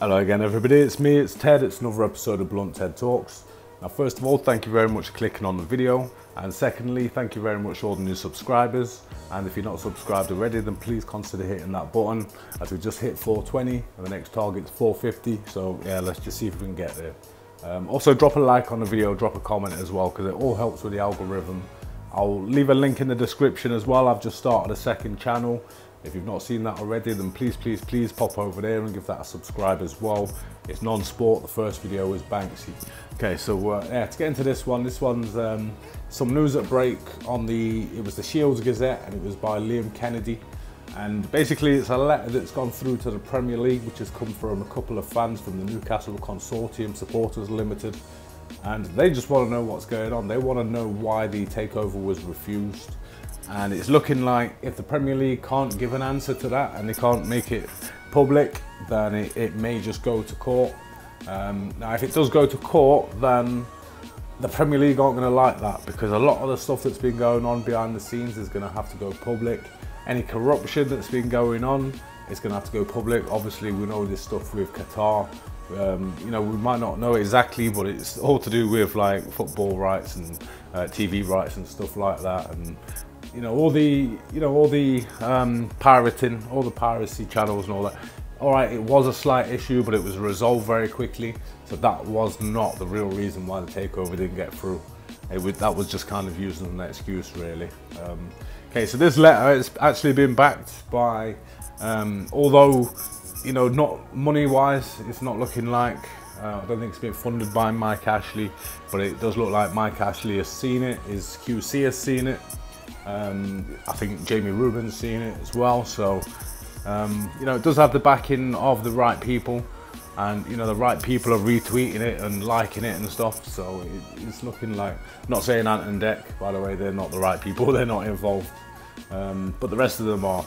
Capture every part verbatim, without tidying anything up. Hello again everybody, it's me, it's Ted, it's another episode of Blunt Ted Talks. Now first of all, thank you very much for clicking on the video, and secondly, thank you very much to all the new subscribers, and if you're not subscribed already then please consider hitting that button, as we just hit four twenty and the next target's four fifty, so yeah, let's just see if we can get there. Um, also drop a like on the video, drop a comment as well, because it all helps with the algorithm. I'll leave a link in the description as well. I've just started a second channel. If you've not seen that already, then please, please, please pop over there and give that a subscribe as well. It's non-sport. The first video is Banksy. Okay, so uh, yeah, to get into this one, this one's um, some news at break on the, it was the Shields Gazette, and it was by Liam Kennedy. And basically it's a letter that's gone through to the Premier League, which has come from a couple of fans from the Newcastle Consortium, Supporters Limited. And they just want to know what's going on. They want to know why the takeover was refused. And it's looking like if the Premier League can't give an answer to that and they can't make it public, then it, it may just go to court. Um, now, if it does go to court, then the Premier League aren't going to like that, because a lot of the stuff that's been going on behind the scenes is going to have to go public. Any corruption that's been going on is going to have to go public. Obviously, we know this stuff with Qatar. Um, you know, we might not know exactly, but it's all to do with like football rights and uh, T V rights and stuff like that. And you know, all the you know all the um, pirating, all the piracy channels and all that. All right, it was a slight issue, but it was resolved very quickly. So that was not the real reason why the takeover didn't get through. It would, that was just kind of using an excuse, really. Um, okay, so this letter has actually been backed by, um, although. You know, not money-wise, it's not looking like, uh, I don't think it's been funded by Mike Ashley, but it does look like Mike Ashley has seen it, his Q C has seen it, um, I think Jamie Rubin's seen it as well, so, um, you know, it does have the backing of the right people, and, you know, the right people are retweeting it and liking it and stuff, so it, it's looking like, I'm not saying Ant and Dec, by the way, they're not the right people, they're not involved, um, but the rest of them are.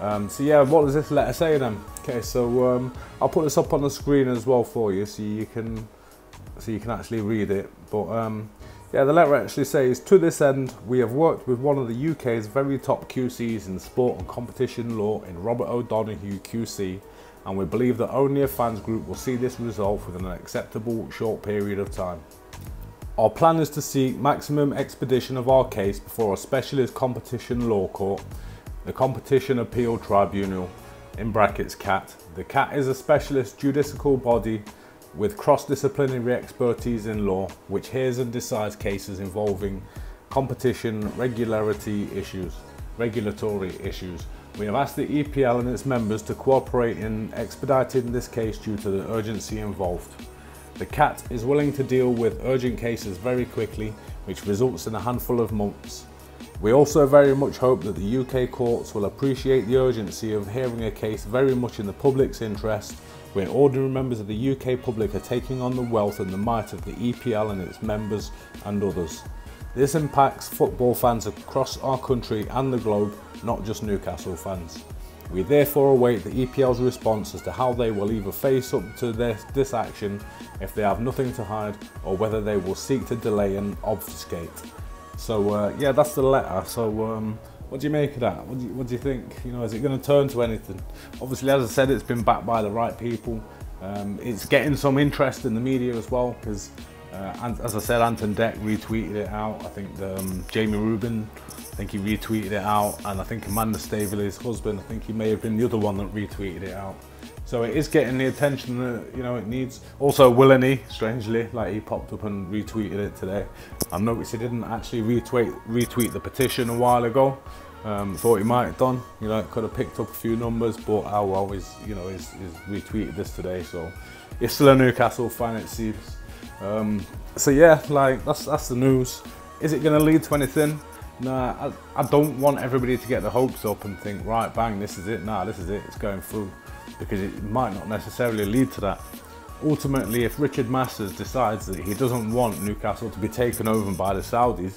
Um, so yeah, what does this letter say then? Okay, so um, I'll put this up on the screen as well for you, so you can, so you can actually read it. But um, yeah, the letter actually says, to this end, we have worked with one of the U K's very top Q Cs in sport and competition law in Robert O'Donoghue Q C, and we believe that only a fans group will see this resolved within an acceptable short period of time. Our plan is to seek maximum expedition of our case before a specialist competition law court, the Competition Appeal Tribunal, in brackets C A T. The C A T is a specialist judicial body with cross-disciplinary expertise in law, which hears and decides cases involving competition regularity issues, regulatory issues. We have asked the E P L and its members to cooperate in expediting this case due to the urgency involved. The C A T is willing to deal with urgent cases very quickly, which results in a handful of months. We also very much hope that the U K courts will appreciate the urgency of hearing a case very much in the public's interest, when ordinary members of the U K public are taking on the wealth and the might of the E P L and its members and others. This impacts football fans across our country and the globe, not just Newcastle fans. We therefore await the E P L's response as to how they will either face up to this, this action if they have nothing to hide, or whether they will seek to delay and obfuscate. So uh, yeah, that's the letter. So um, what do you make of that? What do you, what do you think? You know, is it going to turn to anything? Obviously, as I said, it's been backed by the right people. Um, it's getting some interest in the media as well, because uh, as I said, Anton Deck retweeted it out. I think um, Jamie Rubin, I think he retweeted it out, and I think Amanda Staveley's husband, I think he may have been the other one that retweeted it out. So it is getting the attention that, you know, it needs. Also Willany, strangely, like he popped up and retweeted it today. I've noticed he didn't actually retweet retweet the petition a while ago. Um, thought he might have done. You know, it could have picked up a few numbers, but Al always, you know, is retweeted this today. So he's still a Newcastle fan, it seems. Um, so yeah, like that's that's the news. Is it going to lead to anything? Nah, I, I don't want everybody to get their hopes up and think, right, bang, this is it. Nah, this is it. It's going through. Because it might not necessarily lead to that. Ultimately, if Richard Masters decides that he doesn't want Newcastle to be taken over by the Saudis,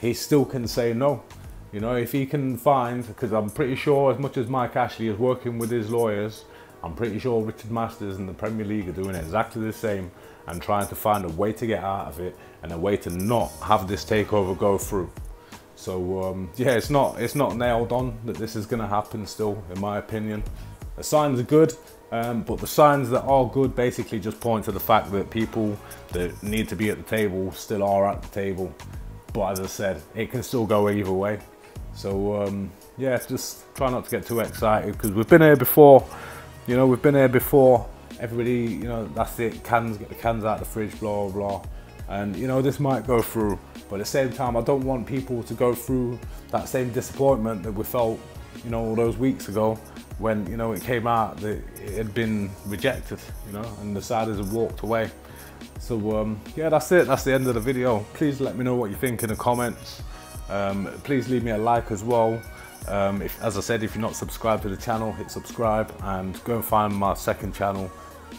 he still can say no. You know, if he can find, because I'm pretty sure as much as Mike Ashley is working with his lawyers, I'm pretty sure Richard Masters and the Premier League are doing exactly the same and trying to find a way to get out of it and a way to not have this takeover go through. So um, yeah, it's not, it's not nailed on that this is going to happen still, in my opinion. The signs are good. Um, but the signs that are good basically just point to the fact that people that need to be at the table still are at the table. But as I said, it can still go either way. So um, yeah, just try not to get too excited, because we've been here before. You know, we've been here before. Everybody, you know, that's it. Cans, get the cans out of the fridge, blah, blah, blah. And you know, this might go through. But at the same time, I don't want people to go through that same disappointment that we felt, you know, all those weeks ago, when, you know, it came out that it had been rejected, you know, and the siders had walked away. So um, yeah, that's it, that's the end of the video. Please let me know what you think in the comments. Um, please leave me a like as well. Um, if, as I said, if you're not subscribed to the channel, hit subscribe, and go and find my second channel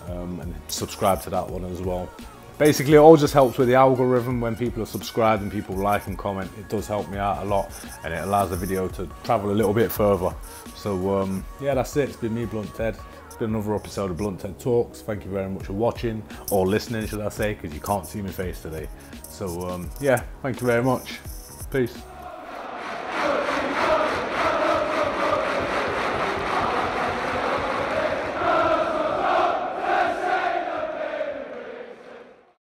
um, and subscribe to that one as well. Basically, it all just helps with the algorithm. When people are subscribed and people like and comment, it does help me out a lot, and it allows the video to travel a little bit further. So um, yeah, that's it. It's been me, Blunt Ted. It's been another episode of Blunt Ted Talks. Thank you very much for watching, or listening, should I say, because you can't see my face today. So um, yeah, thank you very much. Peace.